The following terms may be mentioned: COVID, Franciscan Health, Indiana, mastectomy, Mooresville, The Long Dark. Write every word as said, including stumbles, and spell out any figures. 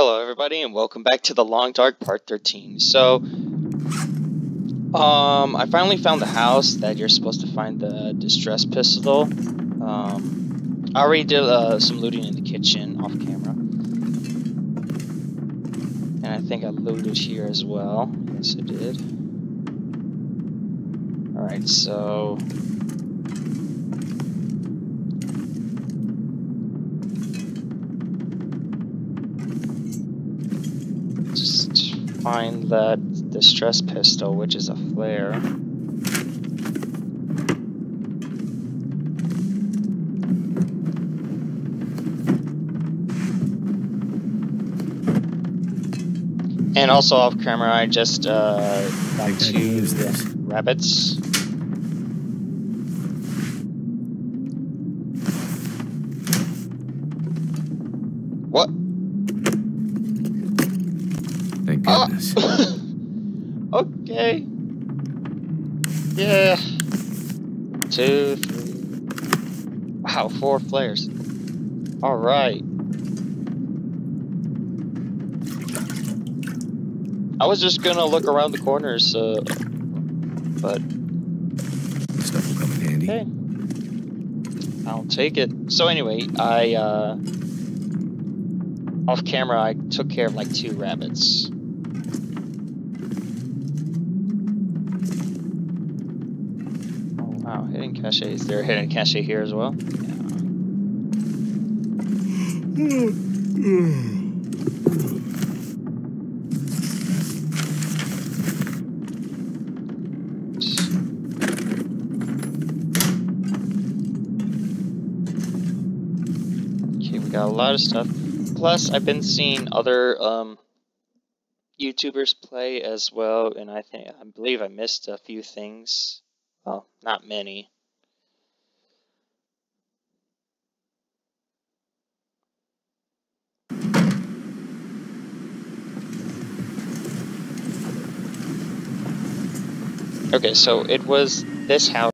Hello everybody and welcome back to The Long Dark part thirteen. So, um, I finally found the house that you're supposed to find the distress pistol. Um, I already did uh, some looting in the kitchen off camera. And I think I looted here as well. Yes I did. Alright, so... find that distress pistol, which is a flare. And also off camera, I just uh, got two use this. rabbits. What? Thank goodness. Oh. Okay. Yeah. Two, three. Wow, four flares. All right. I was just gonna look around the corners, uh, but stuff will come in handy. Okay. I'll take it. So anyway, I uh, off camera I took care of like two rabbits. Wow, hidden cache. Is there a hidden cache here as well? Yeah. Okay, we got a lot of stuff. Plus, I've been seeing other um, YouTubers play as well, and I think I believe I missed a few things. Well, not many. Okay, so it was this house.